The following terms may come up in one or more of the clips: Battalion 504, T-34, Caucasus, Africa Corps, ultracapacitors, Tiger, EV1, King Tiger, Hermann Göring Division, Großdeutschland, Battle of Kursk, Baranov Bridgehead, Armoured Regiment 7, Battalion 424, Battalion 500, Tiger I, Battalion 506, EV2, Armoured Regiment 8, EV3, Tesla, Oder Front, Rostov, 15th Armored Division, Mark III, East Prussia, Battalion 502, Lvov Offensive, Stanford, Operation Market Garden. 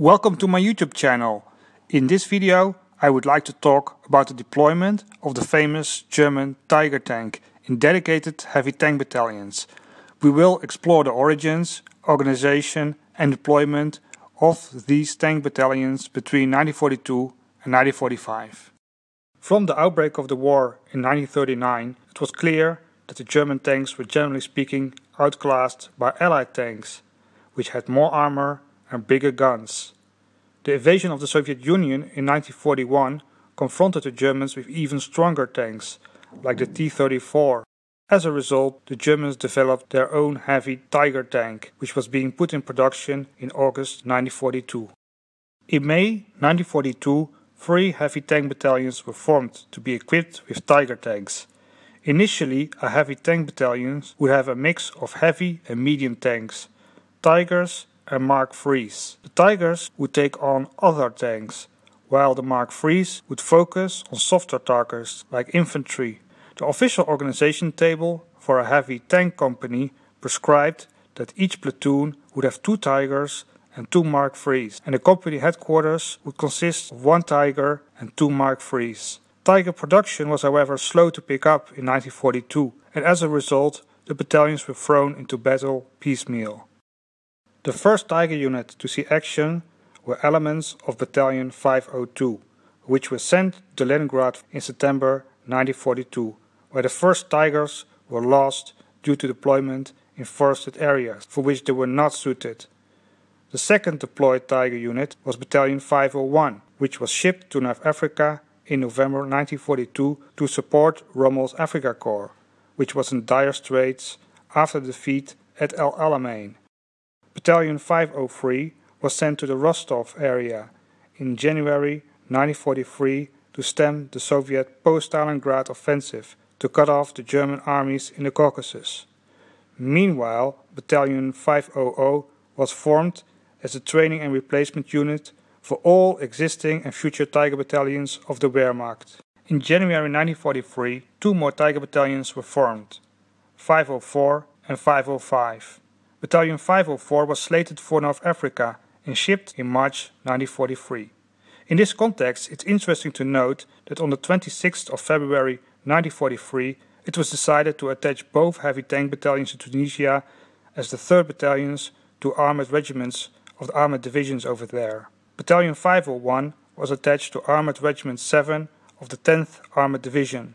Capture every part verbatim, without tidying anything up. Welcome to my YouTube channel. In this video I would like to talk about the deployment of the famous German Tiger tank in dedicated heavy tank battalions. We will explore the origins, organization and deployment of these tank battalions between nineteen forty-two and nineteen forty-five. From the outbreak of the war in nineteen thirty-nine, it was clear that the German tanks were generally speaking outclassed by Allied tanks, which had more armor and bigger guns. The invasion of the Soviet Union in nineteen forty-one confronted the Germans with even stronger tanks, like the T thirty-four. As a result, the Germans developed their own heavy Tiger tank, which was being put in production in August nineteen forty-two. In May nineteen forty-two, three heavy tank battalions were formed to be equipped with Tiger tanks. Initially, a heavy tank battalion would have a mix of heavy and medium tanks, Tigers and Mark threes. The Tigers would take on other tanks, while the Mark threes would focus on softer targets like infantry. The official organization table for a heavy tank company prescribed that each platoon would have two Tigers and two Mark threes, and the company headquarters would consist of one Tiger and two Mark threes. Tiger production was however slow to pick up in nineteen forty-two, and as a result the battalions were thrown into battle piecemeal. The first Tiger unit to see action were elements of Battalion five oh two, which were sent to Leningrad in September nineteen forty-two, where the first Tigers were lost due to deployment in forested areas for which they were not suited. The second deployed Tiger unit was Battalion five oh one, which was shipped to North Africa in November nineteen forty-two to support Rommel's Africa Corps, which was in dire straits after the defeat at El Alamein. Battalion five oh three was sent to the Rostov area in January nineteen forty-three to stem the Soviet post-Stalingrad offensive to cut off the German armies in the Caucasus. Meanwhile, Battalion five hundred was formed as a training and replacement unit for all existing and future Tiger battalions of the Wehrmacht. In January nineteen forty-three, two more Tiger battalions were formed, five oh four and five oh five. Battalion five oh four was slated for North Africa and shipped in March nineteen forty-three. In this context, it's interesting to note that on the twenty-sixth of February nineteen forty-three, it was decided to attach both heavy tank battalions to Tunisia as the third battalions to armoured regiments of the armoured divisions over there. Battalion five oh one was attached to Armoured Regiment seven of the tenth Armored Division,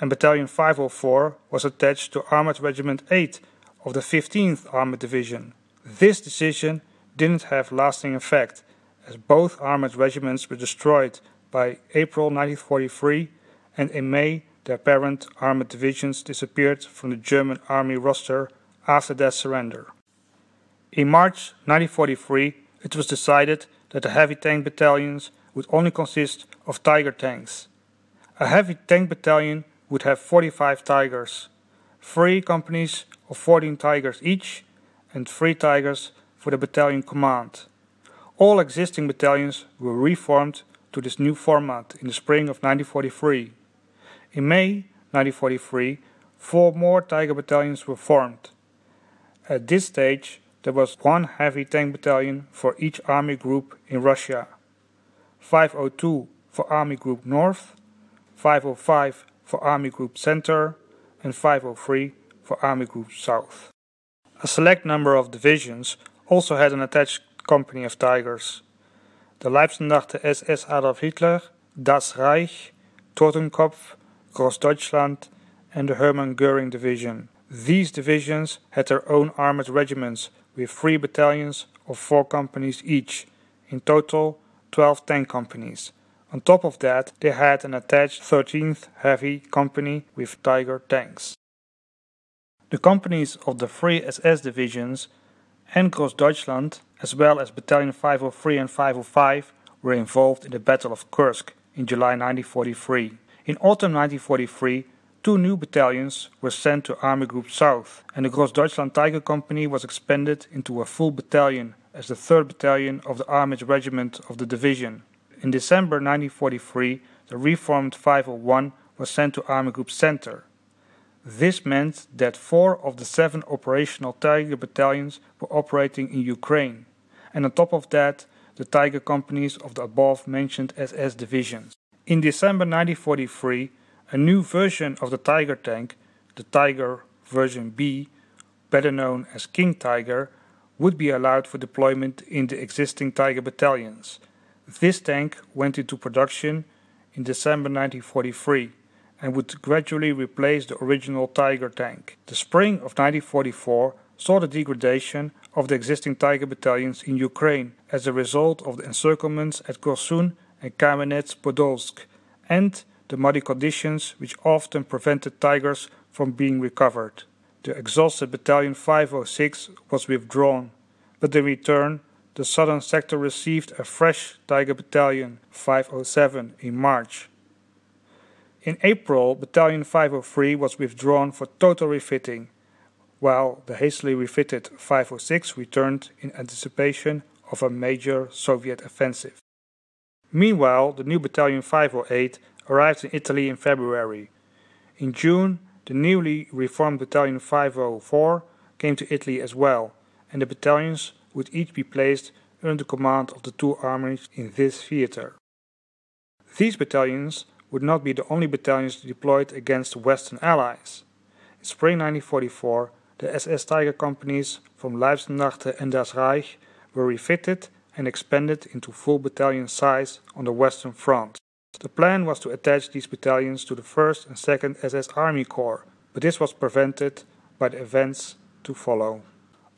and Battalion five oh four was attached to Armoured Regiment eight of the fifteenth Armored Division. This decision didn't have lasting effect, as both armored regiments were destroyed by April nineteen forty-three, and in May their parent armored divisions disappeared from the German army roster after their surrender. In March nineteen forty-three, it was decided that the heavy tank battalions would only consist of Tiger tanks. A heavy tank battalion would have forty-five Tigers, three companies of fourteen Tigers each, and three Tigers for the battalion command. All existing battalions were reformed to this new format in the spring of nineteen forty-three. In May nineteen forty-three, four more Tiger battalions were formed. At this stage, there was one heavy tank battalion for each army group in Russia, five oh two for Army Group North, five oh five for Army Group Center, and five oh three for Army Group South. A select number of divisions also had an attached company of Tigers. The Leibstandarte S S Adolf Hitler, Das Reich, Totenkopf, Großdeutschland and the Hermann Göring Division. These divisions had their own armoured regiments with three battalions of four companies each, in total twelve tank companies. On top of that, they had an attached thirteenth Heavy Company with Tiger tanks. The companies of the three S S divisions and Großdeutschland, as well as Battalion five oh three and five oh five, were involved in the Battle of Kursk in July nineteen forty-three. In autumn nineteen forty-three, two new battalions were sent to Army Group South, and the Großdeutschland Tiger Company was expanded into a full battalion as the third Battalion of the Armoured Regiment of the division. In December nineteen forty-three, the reformed five oh one was sent to Army Group Center. This meant that four of the seven operational Tiger battalions were operating in Ukraine, and on top of that, the Tiger companies of the above-mentioned S S divisions. In December nineteen forty-three, a new version of the Tiger tank, the Tiger version B, better known as King Tiger, would be allowed for deployment in the existing Tiger battalions. This tank went into production in December nineteen forty-three and would gradually replace the original Tiger tank. The spring of nineteen forty-four saw the degradation of the existing Tiger battalions in Ukraine as a result of the encirclements at Korsun and Kamenets-Podolsk, and the muddy conditions which often prevented Tigers from being recovered. The exhausted Battalion five oh six was withdrawn, but in return, the southern sector received a fresh Tiger Battalion five oh seven in March. In April, Battalion five oh three was withdrawn for total refitting, while the hastily refitted five oh six returned in anticipation of a major Soviet offensive. Meanwhile, the new Battalion five oh eight arrived in Italy in February. In June, the newly reformed Battalion five oh four came to Italy as well, and the battalions would each be placed under the command of the two armies in this theater. These battalions would not be the only battalions deployed against the Western Allies. In spring nineteen forty-four, the S S Tiger companies from Leibstandarte and Das Reich were refitted and expanded into full battalion size on the Western Front. The plan was to attach these battalions to the first and second S S Army Corps, but this was prevented by the events to follow.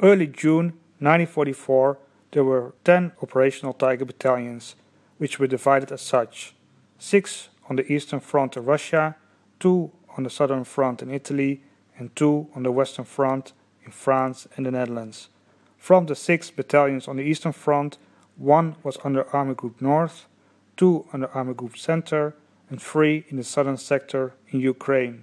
Early June nineteen forty-four, there were ten operational Tiger battalions, which were divided as such: six on the Eastern Front in Russia, two on the Southern Front in Italy, and two on the Western Front in France and the Netherlands. From the six battalions on the Eastern Front, one was under Army Group North, two under Army Group Center, and three in the southern sector in Ukraine.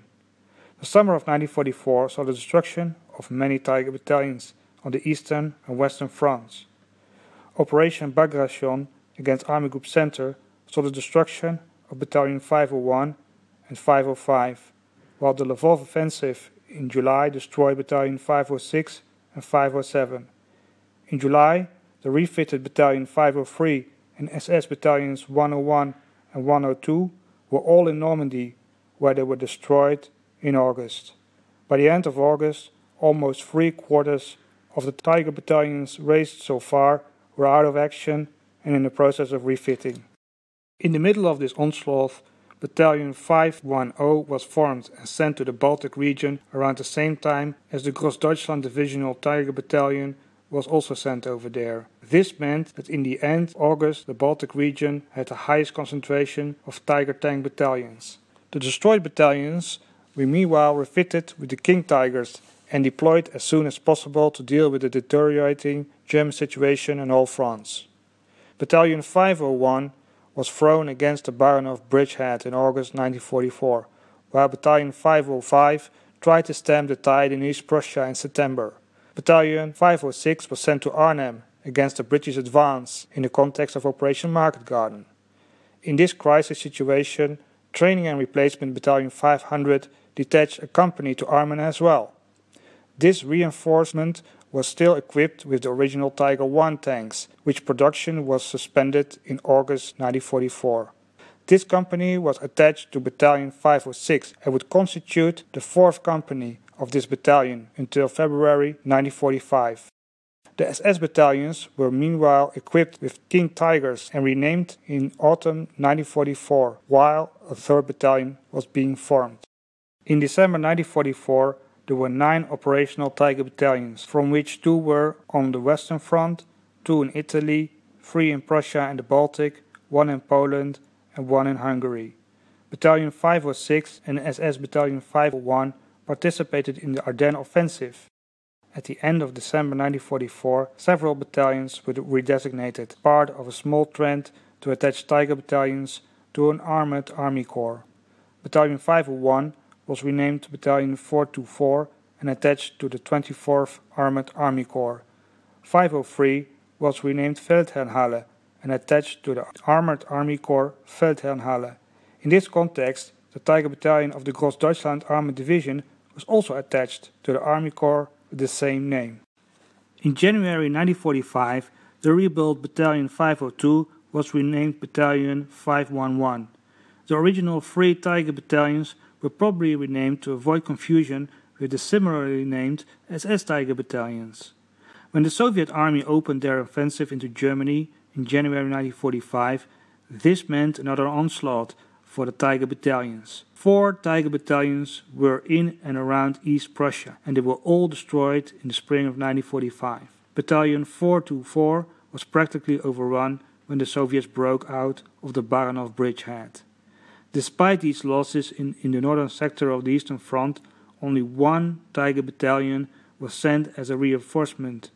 The summer of nineteen forty-four saw the destruction of many Tiger battalions on the eastern and western fronts. Operation Bagration against Army Group Center saw the destruction of Battalion five oh one and five oh five, while the Lvov offensive in July destroyed Battalion five oh six and five oh seven. In July, the refitted Battalion five oh three and S S Battalions one oh one and one oh two were all in Normandy, where they were destroyed in August. By the end of August, almost three quarters of the Tiger battalions raised so far were out of action and in the process of refitting. In the middle of this onslaught, Battalion five one oh was formed and sent to the Baltic region around the same time as the Großdeutschland Divisional Tiger Battalion was also sent over there. This meant that in the end August the Baltic region had the highest concentration of Tiger tank battalions. The destroyed battalions were meanwhile refitted with the King Tigers and deployed as soon as possible to deal with the deteriorating German situation on all fronts. Battalion five oh one was thrown against the Baranov Bridgehead in August nineteen forty-four, while Battalion five oh five tried to stem the tide in East Prussia in September. Battalion five oh six was sent to Arnhem against the British advance in the context of Operation Market Garden. In this crisis situation, Training and Replacement Battalion five hundred detached a company to Arnhem as well. This reinforcement was still equipped with the original Tiger I tanks, which production was suspended in August nineteen forty-four. This company was attached to Battalion five oh six and would constitute the fourth company of this battalion until February nineteen forty-five. The S S battalions were meanwhile equipped with King Tigers and renamed in autumn nineteen forty-four, while a third battalion was being formed. In December nineteen forty-four, there were nine operational Tiger battalions, from which two were on the Western Front, two in Italy, three in Prussia and the Baltic, one in Poland and one in Hungary. Battalion five oh six and S S Battalion five oh one participated in the Ardennes offensive. At the end of December nineteen forty-four, several battalions were redesignated, part of a small trend to attach Tiger battalions to an armoured Army Corps. Battalion five oh one was renamed Battalion four two four and attached to the twenty-fourth Armoured Army Corps. five oh three was renamed Feldherrnhalle and attached to the Armoured Army Corps Feldherrnhalle. In this context, the Tiger Battalion of the Großdeutschland Armoured Division was also attached to the Army Corps with the same name. In January nineteen forty-five, The rebuilt Battalion five oh two was renamed Battalion five one one. The original three Tiger battalions were probably renamed to avoid confusion with the similarly named S S Tiger battalions. When the Soviet Army opened their offensive into Germany in January nineteen forty-five, this meant another onslaught for the Tiger battalions. Four Tiger battalions were in and around East Prussia, and they were all destroyed in the spring of nineteen forty-five. Battalion four two four was practically overrun when the Soviets broke out of the Baranov Bridgehead. Despite these losses in, in the northern sector of the Eastern Front, only one Tiger battalion was sent as a reinforcement,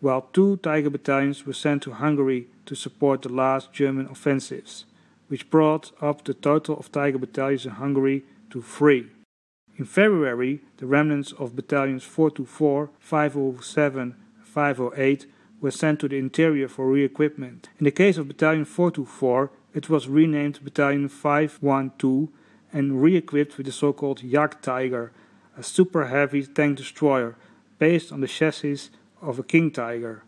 while two Tiger battalions were sent to Hungary to support the last German offensives, which brought up the total of Tiger battalions in Hungary to three. In February, the remnants of battalions four two four, five oh seven, and five oh eight were sent to the interior for re-equipment. In the case of Battalion four two four, it was renamed Battalion five one two and re-equipped with the so-called Jagd Tiger, a super-heavy tank destroyer based on the chassis of a King Tiger.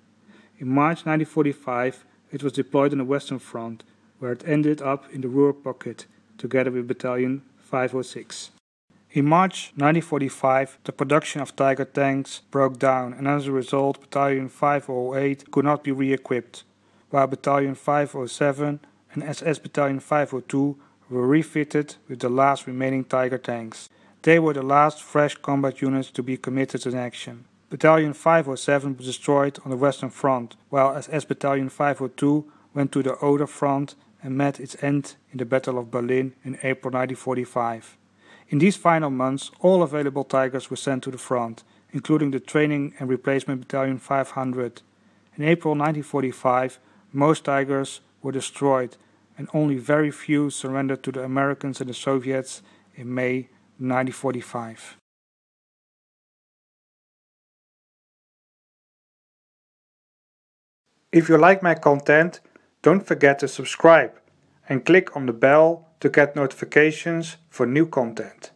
In March nineteen forty-five, it was deployed on the Western Front, where it ended up in the Ruhr pocket, together with Battalion five oh six. In March nineteen forty-five, the production of Tiger tanks broke down, and as a result, Battalion five oh eight could not be re-equipped, while Battalion five oh seven and S S Battalion five oh two were refitted with the last remaining Tiger tanks. They were the last fresh combat units to be committed in action. Battalion five oh seven was destroyed on the Western Front, while S S Battalion five oh two went to the Oder Front and met its end in the Battle of Berlin in April nineteen forty-five. In these final months, all available Tigers were sent to the front, including the training and replacement Battalion five hundred. In April nineteen forty-five, most Tigers were destroyed, and only very few surrendered to the Americans and the Soviets in May nineteen forty-five. If you like my content, don't forget to subscribe and click on the bell to get notifications for new content.